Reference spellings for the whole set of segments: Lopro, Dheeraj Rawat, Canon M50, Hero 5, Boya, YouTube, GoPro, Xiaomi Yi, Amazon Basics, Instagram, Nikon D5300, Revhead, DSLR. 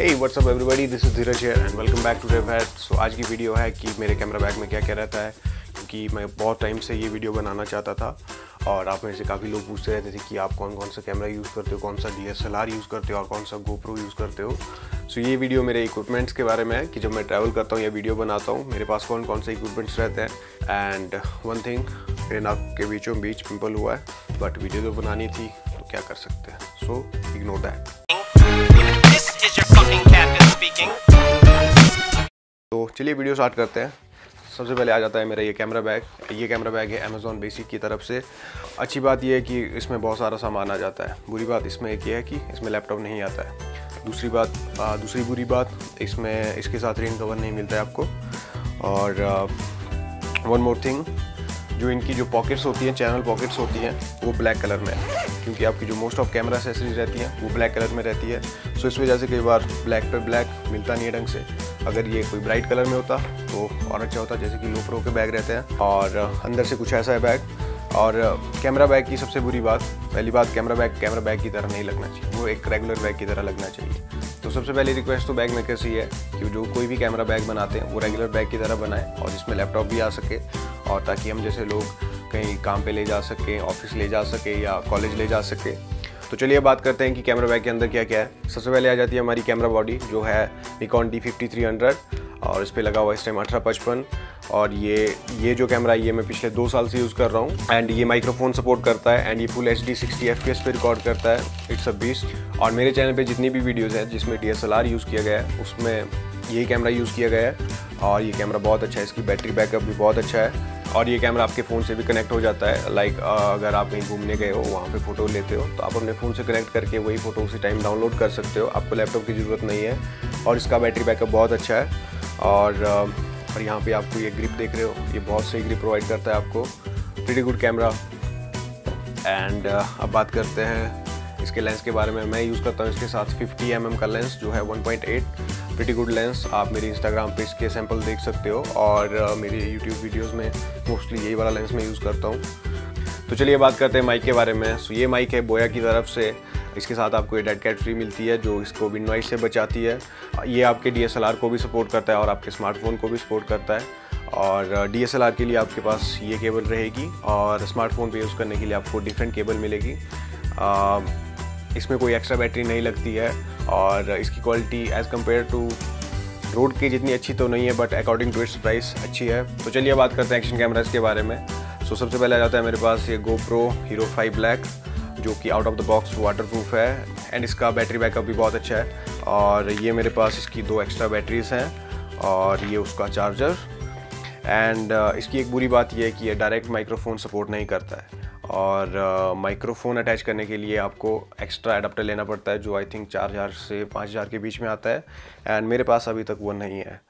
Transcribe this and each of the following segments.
Hey, what's up everybody? This is Dheeraj here and welcome back to Revhead. So आज की video है कि मेरे कैमरा बैग में क्या क्या रहता है, क्योंकि मैं बहुत टाइम से ये वीडियो बनाना चाहता था और आप में से काफ़ी लोग पूछते रहते थे कि आप कौन कौन सा कैमरा यूज़ करते हो, कौन सा DSLR यूज़ करते हो और कौन सा GoPro यूज़ करते हो। सो ये वीडियो मेरे इक्विपमेंट्स के बारे में है कि जब मैं ट्रैवल करता हूँ या वीडियो बनाता हूँ मेरे पास कौन कौन से इक्विपमेंट्स रहते हैं। एंड वन थिंग, मेरे नाक के बीचों बीच पिंपल हुआ है, बट वीडियो तो बनानी थी तो क्या कर सकते हैं, सो इग्नोर दैट। तो चलिए वीडियो स्टार्ट करते हैं। सबसे पहले आ जाता है मेरा ये कैमरा बैग है अमेज़ॉन बेसिक की तरफ से। अच्छी बात यह है कि इसमें बहुत सारा सामान आ जाता है। बुरी बात इसमें एक ये है कि इसमें लैपटॉप नहीं आता है। दूसरी बुरी बात इसमें इसके साथ रेन कवर नहीं मिलता है आपको। और वन मोर थिंग, जो इनकी जो पॉकेट्स होती हैं, चैनल पॉकेट्स होती हैं, वो ब्लैक कलर में है, क्योंकि आपकी जो मोस्ट ऑफ कैमरा एसेसरीज रहती हैं वो ब्लैक कलर में रहती है। सो इस वजह से कई बार ब्लैक पे ब्लैक मिलता नहीं है ढंग से। अगर ये कोई ब्राइट कलर में होता तो और अच्छा होता, जैसे कि लोप्रो के बैग रहते हैं। और अंदर से कुछ ऐसा है बैग। और कैमरा बैग की सबसे बुरी बात, पहली बात, कैमरा बैग की तरह नहीं लगना चाहिए, वो एक रेगुलर बैग की तरह लगना चाहिए। तो सबसे पहली रिक्वेस्ट तो बैग मेकर से ही है कि जो कोई भी कैमरा बैग बनाते हैं वो रेगुलर बैग की तरह बनाएं और इसमें लैपटॉप भी आ सके, और ताकि हम जैसे लोग कहीं काम पे ले जा सकें, ऑफिस ले जा सके या कॉलेज ले जा सके। तो चलिए बात करते हैं कि कैमरा बैग के अंदर क्या क्या है। सबसे पहले आ जाती है हमारी कैमरा बॉडी, जो है निकॉन D5300 और इस पर लगा हुआ इस टाइम 18-55। और ये जो कैमरा है ये मैं पिछले 2 साल से यूज़ कर रहा हूँ। एंड ये माइक्रोफोन सपोर्ट करता है एंड ये फुल HD 60 FPS पे रिकॉर्ड करता है। It's a beast. और मेरे चैनल पे जितनी भी वीडियोस हैं जिसमें DSLR यूज़ किया गया है उसमें यही कैमरा यूज़ किया गया है। और ये कैमरा बहुत अच्छा है, इसकी बैटरी बैकअप भी बहुत अच्छा है। और ये कैमरा आपके फ़ोन से भी कनेक्ट हो जाता है। लाइक अगर आप कहीं घूमने गए हो, वहाँ पे फ़ोटो लेते हो, तो आप अपने फ़ोन से कनेक्ट करके वही फ़ोटो उसी टाइम डाउनलोड कर सकते हो, आपको लैपटॉप की ज़रूरत नहीं है। और इसका बैटरी बैकअप बहुत अच्छा है। और यहाँ पे आपको ये ग्रिप देख रहे हो, ये बहुत सही ग्रिप प्रोवाइड करता है आपको। Pretty good camera. एंड अब बात करते हैं इसके लेंस के बारे में। मैं यूज़ करता हूँ इसके साथ 50mm का लेंस, जो है 1.8, प्रीटी गुड लेंस। आप मेरी इंस्टाग्राम पे इसके सैंपल देख सकते हो, और मेरी यूट्यूब वीडियोस में मोस्टली यही वाला लेंस मैं यूज़ करता हूँ। तो चलिए बात करते हैं माइक के बारे में। सो ये माइक है बोया की तरफ से। इसके साथ आपको ये डेड कैट फ्री मिलती है, जो इसको विंड नॉइज से बचाती है। ये आपके DSLR को भी सपोर्ट करता है और आपके स्मार्टफोन को भी सपोर्ट करता है। और DSLR के लिए आपके पास ये केबल रहेगी, और स्मार्टफोन पर यूज़ करने के लिए आपको डिफरेंट केबल मिलेगी। इसमें कोई एक्स्ट्रा बैटरी नहीं लगती है। और इसकी quality as compare to road की जितनी अच्छी तो नहीं है, but according to its price अच्छी है। तो चलिए बात करते हैं एक्शन कैमराज के बारे में। सो सबसे पहले आ जाता है मेरे पास ये GoPro Hero 5 Black, जो कि out of the box waterproof है एंड इसका बैटरी बैकअप भी बहुत अच्छा है। और ये मेरे पास इसकी 2 एक्स्ट्रा बैटरीज़ हैं और ये उसका चार्जर। एंड इसकी एक बुरी बात यह है कि ये डायरेक्ट माइक्रोफोन सपोर्ट नहीं करता है। और माइक्रोफोन अटैच करने के लिए आपको एक्स्ट्रा एडाप्टर लेना पड़ता है, जो आई थिंक 4,000 से 5,000 के बीच में आता है। एंड मेरे पास अभी तक वो नहीं है।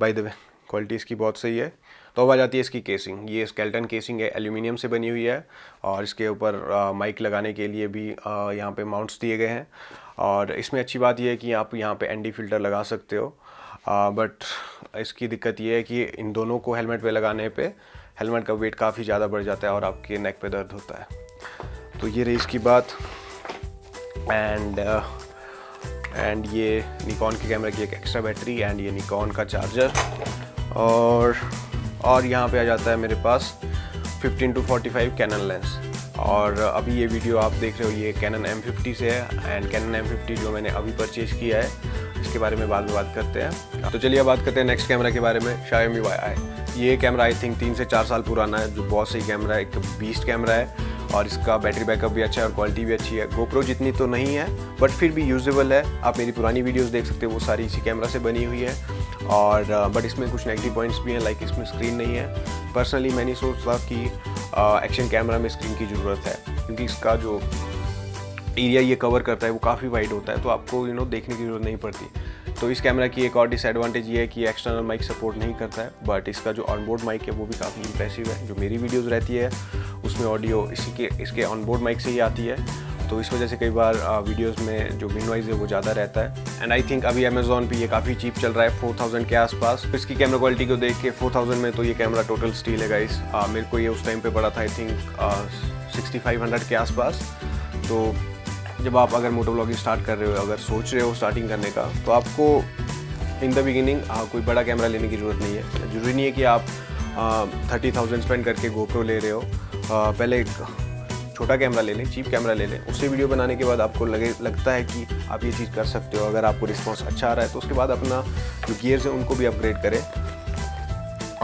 बाय द वे क्वालिटी इसकी बहुत सही है। तो अब आ जाती है इसकी केसिंग। ये स्केलेटन केसिंग है, एल्यूमिनियम से बनी हुई है। और इसके ऊपर माइक लगाने के लिए भी यहाँ पे माउंट्स दिए गए हैं। और इसमें अच्छी बात यह है कि आप यहाँ पे ND फ़िल्टर लगा सकते हो, बट इसकी दिक्कत ये है कि इन दोनों को हेलमेट पे लगाने पे हेलमेट का वेट काफ़ी ज़्यादा बढ़ जाता है और आपके नेक पे दर्द होता है। तो ये रही इसकी बात। एंड ये निकॉन के कैमरा की एक एक्स्ट्रा बैटरी एंड ये निकॉन का चार्जर। और यहाँ पे आ जाता है मेरे पास 15-45 कैनन लेंस। और अभी ये वीडियो आप देख रहे हो ये कैनन M50 से है। एंड कैनन M50 जो मैंने अभी परचेज़ किया है, इसके बारे में बाद में बात करते हैं। तो चलिए बात करते हैं नेक्स्ट कैमरा के बारे में, Xiaomi Yi। ये कैमरा आई थिंक 3 से 4 साल पुराना है, जो बहुत सही कैमरा है, एक बीस्ट कैमरा है। और इसका बैटरी बैकअप भी अच्छा है और क्वालिटी भी अच्छी है। GoPro जितनी तो नहीं है, बट फिर भी यूजेबल है। आप मेरी पुरानी वीडियोस देख सकते हो, वो सारी इसी कैमरा से बनी हुई है। और बट इसमें कुछ नेगेटिव पॉइंट्स भी हैं, लाइक इसमें स्क्रीन नहीं है। पर्सनली मैंने सोचा कि एक्शन कैमरा में स्क्रीन की ज़रूरत है, क्योंकि इसका जो एरिया ये कवर करता है वो काफ़ी वाइड होता है, तो आपको यू नो देखने की ज़रूरत नहीं पड़ती। तो इस कैमरा की एक और डिसएडवांटेज ये है कि एक्सटर्नल माइक सपोर्ट नहीं करता है, बट इसका जो ऑनबोर्ड माइक है वो भी काफ़ी इंप्रेसिव है। जो मेरी वीडियोस रहती है उसमें ऑडियो इसके ऑनबोर्ड माइक से ही आती है। तो इस वजह से कई बार वीडियोस में जो विंड नॉइज़ है वो ज़्यादा रहता है। एंड आई थिंक अभी अमेज़ॉन पे ये काफ़ी चीप चल रहा है, 4000 के आसपास। इसकी कैमरा क्वालिटी को देख के 4000 में तो ये कैमरा टोटल स्टील है गाइस। मेरे को ये उस टाइम पे पड़ा था आई थिंक 6500 के आसपास। तो जब आप अगर मोटो ब्लॉगिंग स्टार्ट कर रहे हो, अगर सोच रहे हो स्टार्टिंग करने का, तो आपको इन द बिगिनिंग कोई बड़ा कैमरा लेने की ज़रूरत नहीं है। ज़रूरी नहीं है कि आप 30,000 स्पेंड करके GoPro ले रहे हो। पहले एक छोटा कैमरा ले लें, चीप कैमरा ले लें, उससे वीडियो बनाने के बाद आपको लगता है कि आप ये चीज़ कर सकते हो, अगर आपको रिस्पॉन्स अच्छा आ रहा है तो उसके बाद अपना जो गियर्स हैं उनको भी अपग्रेड करें।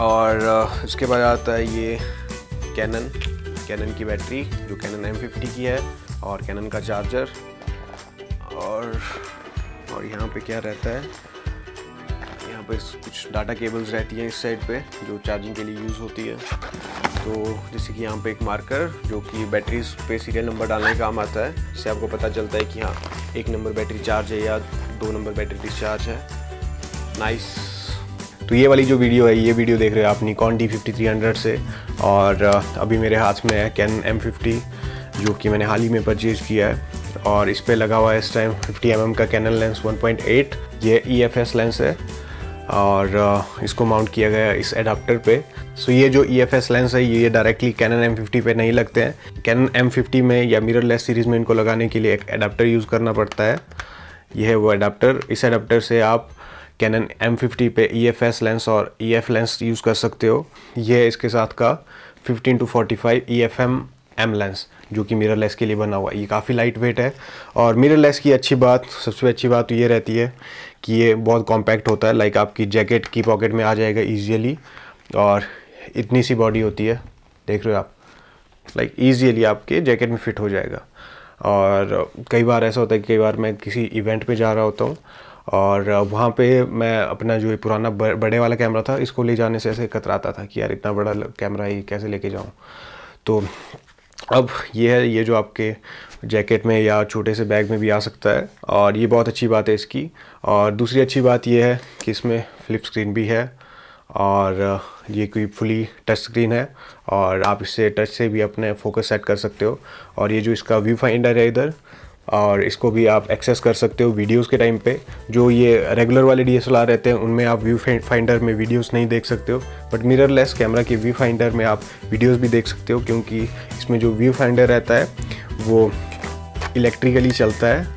और उसके बाद आता है ये कैनन की बैटरी जो कैनन M50 की है, और कैनन का चार्जर, और यहाँ पे क्या रहता है, यहाँ पे कुछ डाटा केबल्स रहती हैं इस साइड पे जो चार्जिंग के लिए यूज़ होती है। तो जैसे कि यहाँ पे एक मार्कर जो कि बैटरीज पे सीरियल नंबर डालने का काम आता है, इससे आपको पता चलता है कि हाँ 1 नंबर बैटरी चार्ज है या 2 नंबर बैटरी डिस्चार्ज है। नाइस। तो ये वाली जो वीडियो है, ये वीडियो देख रहे हो आप निकॉन D5300 से, और अभी मेरे हाथ में है कैनन M50 जो कि मैंने हाल ही में परचेज़ किया है, और इस पर लगा हुआ है इस टाइम 50mm का कैनन लेंस 1.8, ये EFS लेंस है, और इसको माउंट किया गया इस एडाप्टर पे। सो ये जो EFS लेंस है ये डायरेक्टली कैनन M50 पे नहीं लगते हैं। कैनन M50 में या मिररलेस सीरीज़ में इनको लगाने के लिए एक एडाप्टर यूज़ करना पड़ता है, यह है वो एडाप्टर। इस एडाप्टर से आप कैनन M50 पे EFS लेंस और EF लेंस यूज़ कर सकते हो। यह है इसके साथ का 15-45 EFM लेंस जो कि मिररलेस के लिए बना हुआ है। ये काफ़ी लाइट वेट है, और मिररलेस की अच्छी बात, सबसे अच्छी बात ये रहती है कि ये बहुत कॉम्पैक्ट होता है, लाइक आपकी जैकेट की पॉकेट में आ जाएगा ईजीली, और इतनी सी बॉडी होती है, देख रहे हो आप, लाइक ईजीली आपके जैकेट में फिट हो जाएगा। और कई बार ऐसा होता है कि कई बार मैं किसी इवेंट पे जा रहा होता हूँ और वहाँ पे मैं अपना जो पुराना बड़े वाला कैमरा था इसको ले जाने से ऐसे कतराता था कि यार इतना बड़ा कैमरा है कैसे लेके जाऊँ। तो अब ये है, ये जो आपके जैकेट में या छोटे से बैग में भी आ सकता है, और ये बहुत अच्छी बात है इसकी। और दूसरी अच्छी बात ये है कि इसमें फ्लिप स्क्रीन भी है, और ये कोई फुली टच स्क्रीन है, और आप इससे टच से भी अपने फोकस सेट कर सकते हो। और ये जो इसका व्यू फाइंडर है इधर, और इसको भी आप एक्सेस कर सकते हो वीडियोस के टाइम पे। जो ये रेगुलर वाले DSLR रहते हैं उनमें आप व्यू फाइंडर में वीडियोस नहीं देख सकते हो, बट मिररलेस कैमरा के व्यू फाइंडर में आप वीडियोस भी देख सकते हो, क्योंकि इसमें जो व्यू फाइंडर रहता है वो इलेक्ट्रिकली चलता है,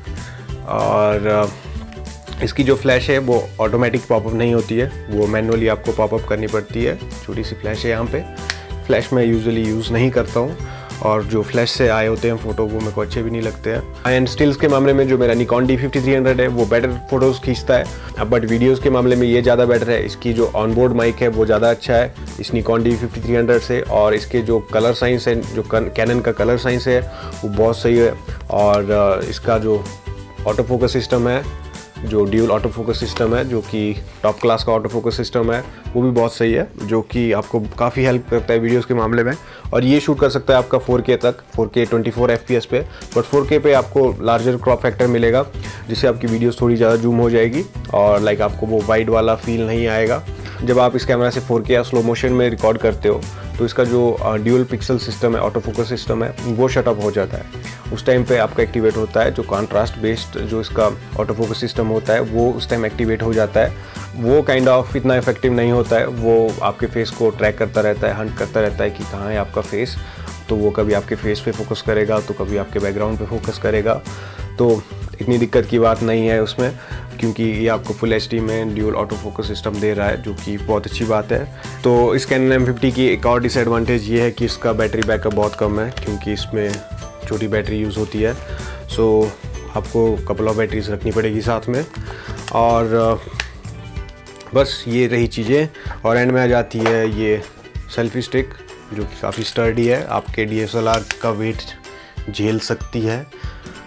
और इसकी जो फ्लैश है वो ऑटोमेटिक पॉपअप नहीं होती है, वो मैनुअली आपको पॉपअप करनी पड़ती है। छोटी सी फ्लैश है यहाँ पर, फ्लैश मैं यूजुअली यूज़ नहीं करता हूँ, और जो फ्लैश से आए होते हैं फ़ोटो वो मेरे को अच्छे भी नहीं लगते हैं। एंड स्टिल्स के मामले में जो मेरा निकॉन D5300 है वो बेटर फोटोज़ खींचता है, बट वीडियोज़ के मामले में ये ज़्यादा बेटर है। इसकी जो ऑनबोर्ड माइक है वो ज़्यादा अच्छा है इस निकॉन D5300 से, और इसके जो कलर साइंस है, जो कैनन का कलर साइंस है वो बहुत सही है, और इसका जो ऑटो फोकस सिस्टम है, जो ड्यूल ऑटो फोकस सिस्टम है, जो कि टॉप क्लास का ऑटो फोकस सिस्टम है, वो भी बहुत सही है, जो कि आपको काफ़ी हेल्प करता है वीडियोस के मामले में। और ये शूट कर सकता है आपका 4K तक, 4K 24 FPS पे, बट 4K पे आपको लार्जर क्रॉप फैक्टर मिलेगा जिससे आपकी वीडियोस थोड़ी ज़्यादा जूम हो जाएगी, और लाइक आपको वो वाइड वाला फील नहीं आएगा। जब आप इस कैमरा से 4K या स्लो मोशन में रिकॉर्ड करते हो तो इसका जो ड्यूल पिक्सल सिस्टम है, ऑटो फोकस सिस्टम है, वो शटअप हो जाता है। उस टाइम पे आपका एक्टिवेट होता है जो कॉन्ट्रास्ट बेस्ड जो इसका ऑटो फोकस सिस्टम होता है वो उस टाइम एक्टिवेट हो जाता है। वो काइंड ऑफ इतना इफेक्टिव नहीं होता है, वो आपके फेस को ट्रैक करता रहता है, हंट करता रहता है कि कहाँ है आपका फेस, तो वो कभी आपके फेस पे फोकस करेगा तो कभी आपके बैकग्राउंड पे फोकस करेगा। तो इतनी दिक्कत की बात नहीं है उसमें, क्योंकि ये आपको फुल HD में ड्यूल ऑटो फोकस सिस्टम दे रहा है जो कि बहुत अच्छी बात है। तो इस कैनन M50 की एक और डिसएडवांटेज ये है कि इसका बैटरी बैकअप बहुत कम है, क्योंकि इसमें छोटी बैटरी यूज़ होती है। सो आपको कपल ऑफ बैटरीज रखनी पड़ेगी साथ में, और बस ये रही चीज़ें। और एंड में आ जाती है ये सेल्फी स्टिक जो कि काफ़ी स्टर्डी है, आपके DSLR का वेट झेल सकती है।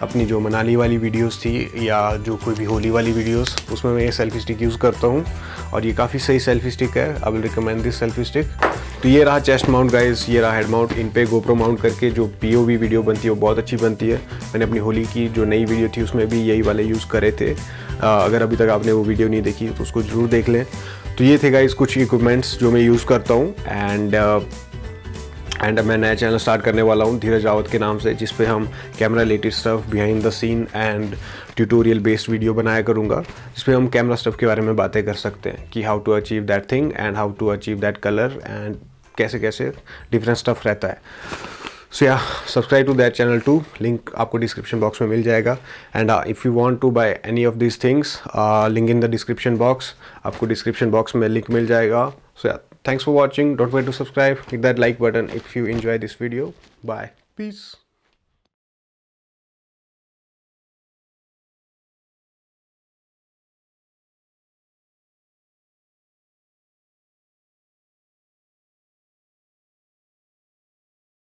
अपनी जो मनाली वाली वीडियोस थी या जो कोई भी होली वाली वीडियोस, उसमें मैं ये सेल्फी स्टिक यूज़ करता हूँ, और ये काफ़ी सही सेल्फी स्टिक है। I will recommend this selfie stick. तो ये रहा चेस्ट माउंट गाइस, ये रहा हेड माउंट। इन पे GoPro माउंट करके जो POV वीडियो बनती है वो बहुत अच्छी बनती है। मैंने अपनी होली की जो नई वीडियो थी उसमें भी यही वाले यूज़ करे थे। अगर अभी तक आपने वो वीडियो नहीं देखी तो उसको ज़रूर देख लें। तो ये थे गाइस कुछ इक्विपमेंट्स जो मैं यूज़ करता हूँ। एंड मैं नया चैनल स्टार्ट करने वाला हूँ धीरज रावत के नाम से, जिस पे हम camera related stuff, behind the scene and tutorial based video बनाया करूँगा, जिस पे हम कैमरा स्टफ के बारे में बातें कर सकते हैं कि how to achieve that thing and how to achieve that colour and कैसे कैसे डिफरेंट स्टफ रहता है। So yeah, subscribe to their channel too. Link आपको description box में मिल जाएगा. And if you want to buy any of these things, link in the description box. आपको description box में link मिल जाएगा. So yeah, thanks for watching. Don't forget to subscribe. Hit that like button if you enjoy this video. Bye. Peace.